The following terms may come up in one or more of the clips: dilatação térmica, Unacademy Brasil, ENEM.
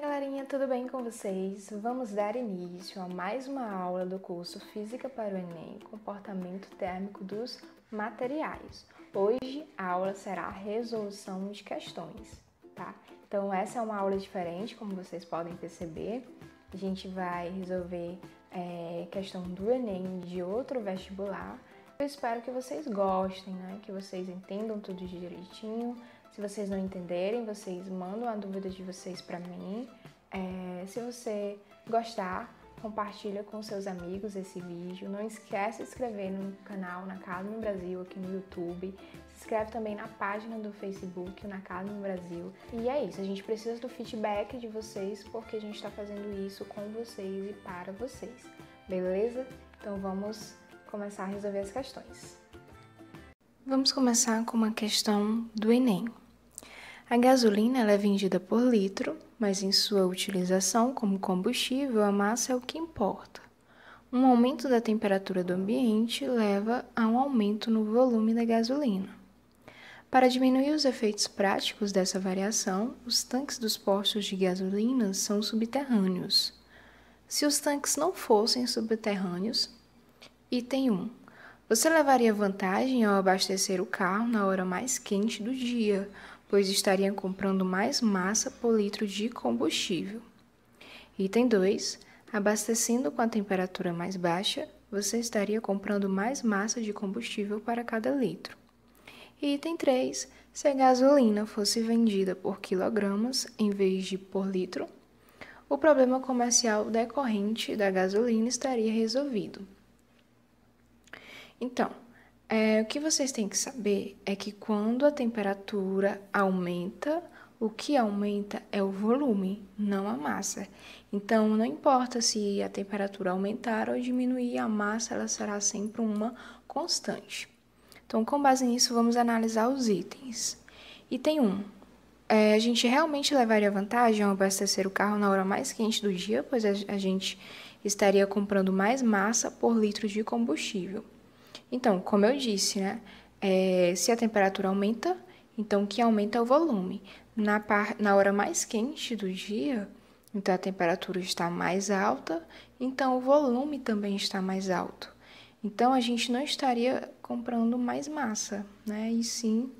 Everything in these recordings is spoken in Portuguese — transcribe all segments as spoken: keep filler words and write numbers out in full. Galerinha, tudo bem com vocês? Vamos dar início a mais uma aula do curso Física para o Enem, Comportamento Térmico dos Materiais. Hoje a aula será a resolução de questões, tá? Então essa é uma aula diferente, como vocês podem perceber. A gente vai resolver é, questão do Enem de outro vestibular. Eu espero que vocês gostem, né? Que vocês entendam tudo direitinho. Se vocês não entenderem, vocês mandam a dúvida de vocês para mim. É, se você gostar, compartilha com seus amigos esse vídeo. Não esquece de se inscrever no canal Unacademy Brasil aqui no YouTube. Se inscreve também na página do Facebook Unacademy Brasil. E é isso, a gente precisa do feedback de vocês porque a gente está fazendo isso com vocês e para vocês. Beleza? Então vamos começar a resolver as questões. Vamos começar com uma questão do Enem. A gasolina ela é vendida por litro, mas em sua utilização como combustível, a massa é o que importa. Um aumento da temperatura do ambiente leva a um aumento no volume da gasolina. Para diminuir os efeitos práticos dessa variação, os tanques dos postos de gasolina são subterrâneos. Se os tanques não fossem subterrâneos, item um. Você levaria vantagem ao abastecer o carro na hora mais quente do dia, pois estaria comprando mais massa por litro de combustível. Item dois. Abastecendo com a temperatura mais baixa, você estaria comprando mais massa de combustível para cada litro. Item três. Se a gasolina fosse vendida por quilogramas em vez de por litro, o problema comercial decorrente da gasolina estaria resolvido. Então, é, o que vocês têm que saber é que quando a temperatura aumenta, o que aumenta é o volume, não a massa. Então, não importa se a temperatura aumentar ou diminuir, a massa ela será sempre uma constante. Então, com base nisso, vamos analisar os itens. Item um. É, a gente realmente levaria vantagem ao abastecer o carro na hora mais quente do dia, pois a, a gente estaria comprando mais massa por litro de combustível. Então, como eu disse, né, é, se a temperatura aumenta, então o que aumenta é o volume. Na, par, na hora mais quente do dia, então a temperatura está mais alta, então o volume também está mais alto. Então, a gente não estaria comprando mais massa, né, e sim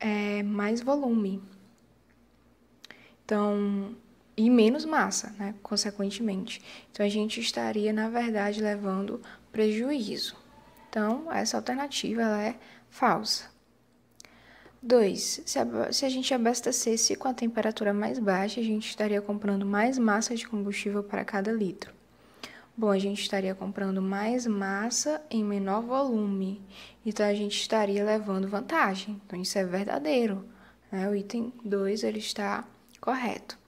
é, mais volume. Então, e menos massa, né, consequentemente. Então, a gente estaria, na verdade, levando prejuízo. Então, essa alternativa ela é falsa. dois. Se a, se a gente abastecesse com a temperatura mais baixa, a gente estaria comprando mais massa de combustível para cada litro. Bom, a gente estaria comprando mais massa em menor volume. Então, a gente estaria levando vantagem. Então, isso é verdadeiro, né? O item dois ele está correto.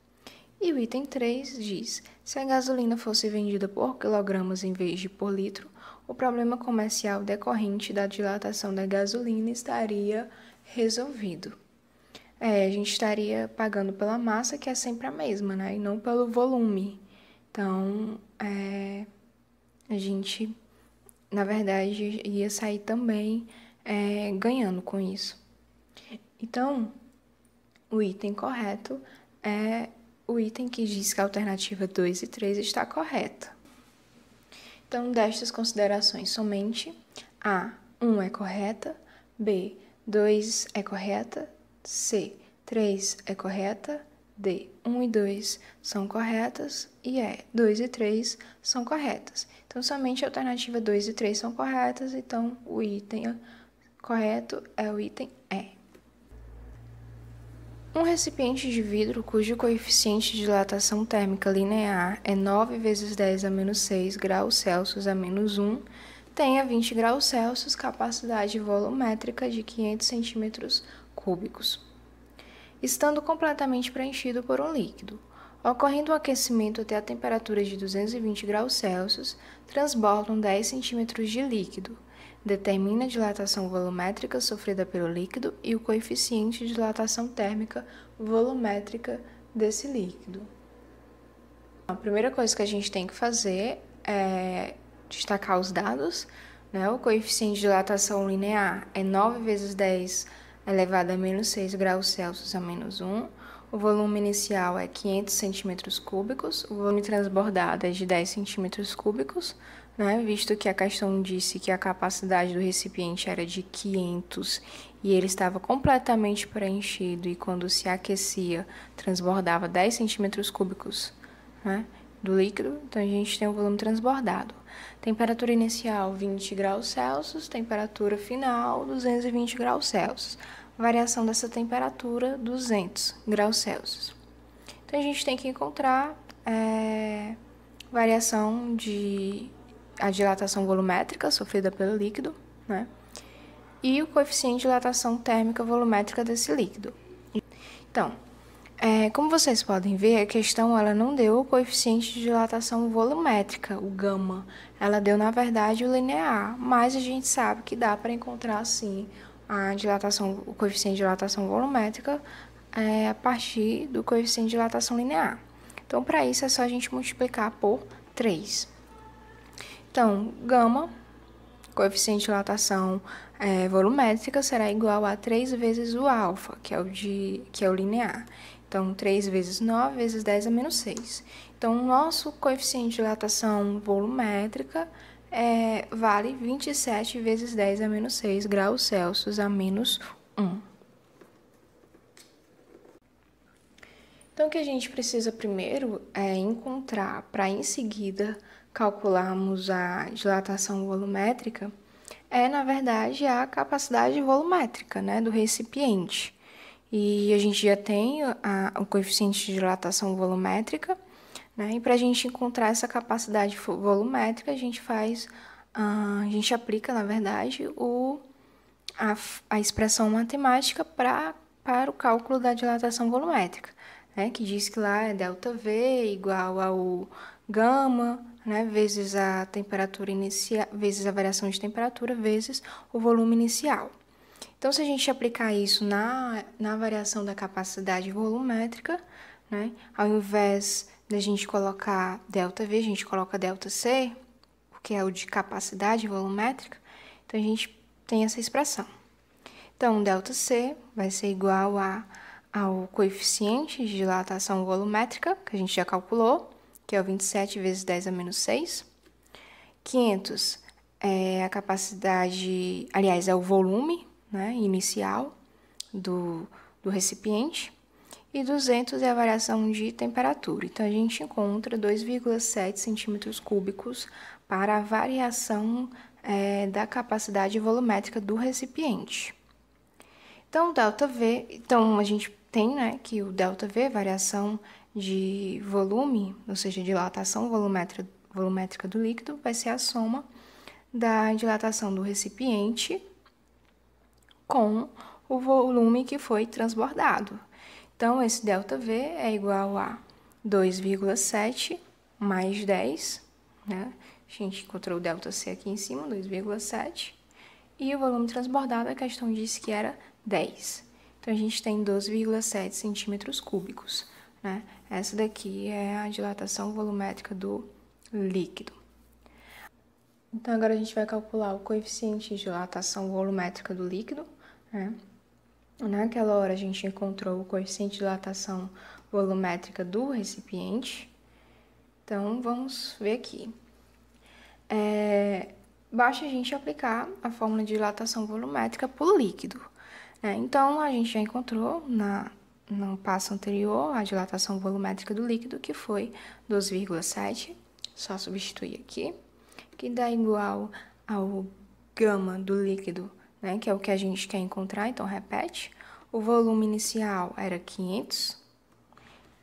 E o item três diz, se a gasolina fosse vendida por quilogramas em vez de por litro, o problema comercial decorrente da dilatação da gasolina estaria resolvido. É, a gente estaria pagando pela massa, que é sempre a mesma, né? E não pelo volume. Então, é, a gente, na verdade, ia sair também é, ganhando com isso. Então, o item correto é o item que diz que a alternativa dois e três está correta. Então, destas considerações somente, A, um é correta, B, dois é correta, C, três é correta, D, um e dois são corretas e E, dois e três são corretas. Então, somente a alternativa dois e três são corretas, então o item correto é o item E. Um recipiente de vidro cujo coeficiente de dilatação térmica linear é nove vezes dez a menos seis graus Celsius a menos um, tem a vinte graus Celsius capacidade volumétrica de quinhentos centímetros cúbicos, estando completamente preenchido por um líquido. Ocorrendo um aquecimento até a temperatura de duzentos e vinte graus Celsius, transbordam dez centímetros de líquido. Determina a dilatação volumétrica sofrida pelo líquido e o coeficiente de dilatação térmica volumétrica desse líquido. A primeira coisa que a gente tem que fazer é destacar os dados, né? O coeficiente de dilatação linear é nove vezes dez elevado a menos seis graus Celsius a menos um. O volume inicial é quinhentos centímetros cúbicos, o volume transbordado é de dez centímetros cúbicos, né? Visto que a questão disse que a capacidade do recipiente era de quinhentos e ele estava completamente preenchido e quando se aquecia transbordava dez centímetros cúbicos, né, do líquido, então a gente tem o volume transbordado. Temperatura inicial vinte graus Celsius, temperatura final duzentos e vinte graus Celsius. Variação dessa temperatura, duzentos graus Celsius. Então, a gente tem que encontrar é, variação de a dilatação volumétrica sofrida pelo líquido, né? E o coeficiente de dilatação térmica volumétrica desse líquido. Então, é, como vocês podem ver, a questão ela não deu o coeficiente de dilatação volumétrica, o gama. Ela deu, na verdade, o linear, mas a gente sabe que dá para encontrar, sim, a dilatação, o coeficiente de dilatação volumétrica é a partir do coeficiente de dilatação linear. Então, para isso, é só a gente multiplicar por três. Então, gama, coeficiente de dilatação é, volumétrica, será igual a três vezes o alfa, que é o, de, que é o linear. Então, três vezes nove vezes dez a menos seis. Então, o nosso coeficiente de dilatação volumétrica É, vale vinte e sete vezes dez a menos seis graus Celsius a menos um. Então, o que a gente precisa primeiro é encontrar, para em seguida calcularmos a dilatação volumétrica, é, na verdade, a capacidade volumétrica, né, do recipiente. E a gente já tem a, o coeficiente de dilatação volumétrica, né? E para a gente encontrar essa capacidade volumétrica, a gente faz, a gente aplica, na verdade, o, a, a expressão matemática pra, para o cálculo da dilatação volumétrica, né? Que diz que lá é ΔV igual ao gama, né, vezes a temperatura inicial, vezes a variação de temperatura, vezes o volume inicial. Então, se a gente aplicar isso na, na variação da capacidade volumétrica, né, ao invés da gente colocar ΔV, a gente coloca ΔC, porque é o de capacidade volumétrica, então a gente tem essa expressão. Então, ΔC vai ser igual a, ao coeficiente de dilatação volumétrica, que a gente já calculou, que é o vinte e sete vezes dez a menos seis. quinhentos é a capacidade, aliás, é o volume, né, inicial do, do recipiente. E duzentos é a variação de temperatura. Então, a gente encontra dois vírgula sete centímetros cúbicos para a variação é, da capacidade volumétrica do recipiente. Então, ΔV, então, a gente tem, né, que o ΔV, variação de volume, ou seja, dilatação volumétrica, volumétrica do líquido, vai ser a soma da dilatação do recipiente com o volume que foi transbordado. Então, esse ΔV é igual a dois vírgula sete mais dez, né? A gente encontrou o ΔC aqui em cima, dois vírgula sete. E o volume transbordado, a questão disse que era dez. Então, a gente tem doze vírgula sete centímetros cúbicos, né? Essa daqui é a dilatação volumétrica do líquido. Então, agora a gente vai calcular o coeficiente de dilatação volumétrica do líquido, né? Naquela hora, a gente encontrou o coeficiente de dilatação volumétrica do recipiente. Então, vamos ver aqui. É, basta a gente aplicar a fórmula de dilatação volumétrica para o líquido. É, então, a gente já encontrou na, no passo anterior a dilatação volumétrica do líquido, que foi doze vírgula sete. Só substituir aqui. Que dá igual ao gama do líquido, né, que é o que a gente quer encontrar, então repete. O volume inicial era quinhentos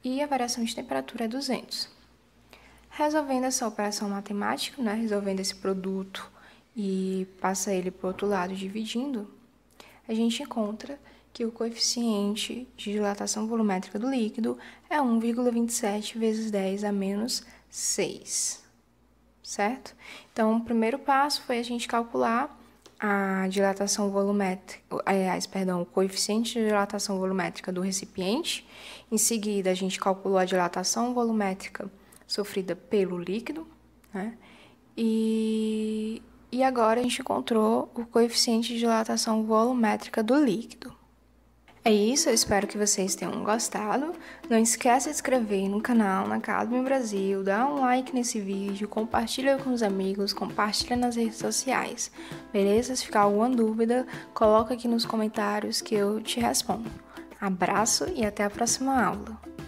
e a variação de temperatura é duzentos. Resolvendo essa operação matemática, né, resolvendo esse produto e passa ele para o outro lado dividindo, a gente encontra que o coeficiente de dilatação volumétrica do líquido é um vírgula vinte e sete vezes dez a menos seis, certo? Então, o primeiro passo foi a gente calcular a dilatação volumétrica, aliás, perdão, o coeficiente de dilatação volumétrica do recipiente. Em seguida, a gente calculou a dilatação volumétrica sofrida pelo líquido, né? E, e agora a gente encontrou o coeficiente de dilatação volumétrica do líquido. É isso, eu espero que vocês tenham gostado. Não esquece de se inscrever no canal Unacademy Brasil, dá um like nesse vídeo, compartilha com os amigos, compartilha nas redes sociais, beleza? Se ficar alguma dúvida, coloca aqui nos comentários que eu te respondo. Abraço e até a próxima aula!